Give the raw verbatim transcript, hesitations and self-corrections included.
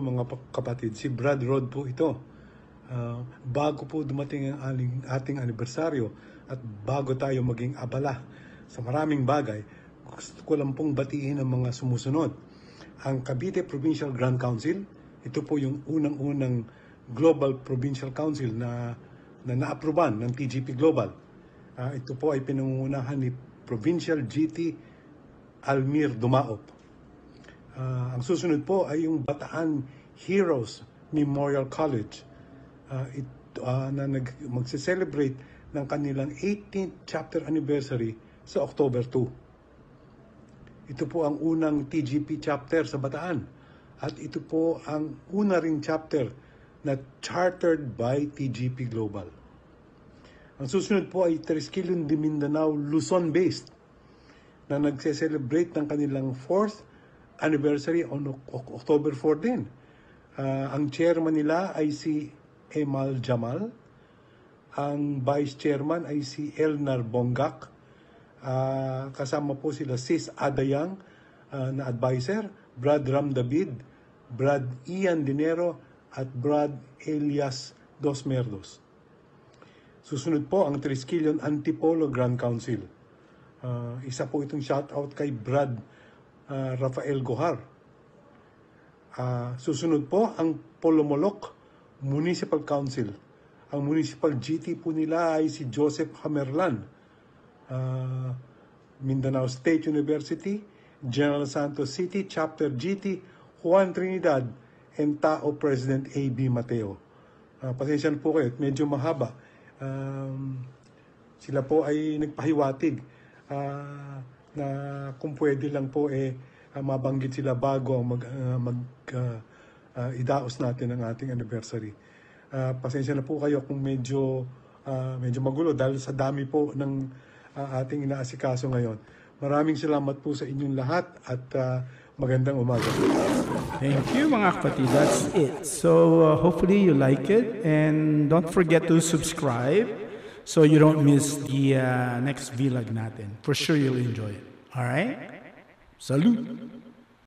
po mga kapatid, si Brad Rod po ito. Uh, bago po dumating ang aling, ating anibersaryo at bago tayo maging abala sa maraming bagay, gusto ko lang pong batiin ang mga sumusunod. Ang Cavite Provincial Grand Council, ito po yung unang-unang Global Provincial Council na na naapruban ng T G P Global. Uh, ito po ay pinangungunahan ni Provincial G T Almir Dumaop. Uh, ang susunod po ay yung Bataan Heroes Memorial College uh, it, uh, na magse-celebrate ng kanilang eighteenth chapter anniversary sa October two. Ito po ang unang T G P chapter sa Bataan at ito po ang una ring chapter na chartered by T G P Global. Ang susunod po ay Triskelion de Mindanao, Luzon-based, na nagse-celebrate ng kanilang fourth anniversary on October four din. Uh, ang chairman nila ay si Emal Jamal. Ang vice chairman ay si Elnar Bongak. Uh, kasama po sila Sis Adayang uh, na advisor, Brad Ram David, Brad Ian Dinero, at Brad Elias Dosmerdos. Susunod po ang Triskelion Antipolo Grand Council. Uh, isa po itong shoutout kay Brad uh, Rafael Gohar. Uh, susunod po ang Polomolok Municipal Council. Ang Municipal G T po nila ay si Joseph Hammerlan, uh, Mindanao State University, General Santos City, Chapter G T, Juan Trinidad, and Tao President A B Mateo. Uh, pasensya po kayo, medyo mahaba. Um, sila po ay nagpahiwatig uh, na kung pwede lang po eh uh, mabanggit sila bago mag, uh, mag uh, uh, idaos natin ang ating anniversary. Uh, pasensya na po kayo kung medyo uh, medyo magulo dahil sa dami po ng uh, ating inaasikaso ngayon. Maraming salamat po sa inyong lahat at uh, magandang umaga. Thank you mga kapatid. That's it. So uh, hopefully you like it and don't forget to subscribe so you don't miss the uh, next vlog natin. For sure you'll enjoy it. All right? Salute!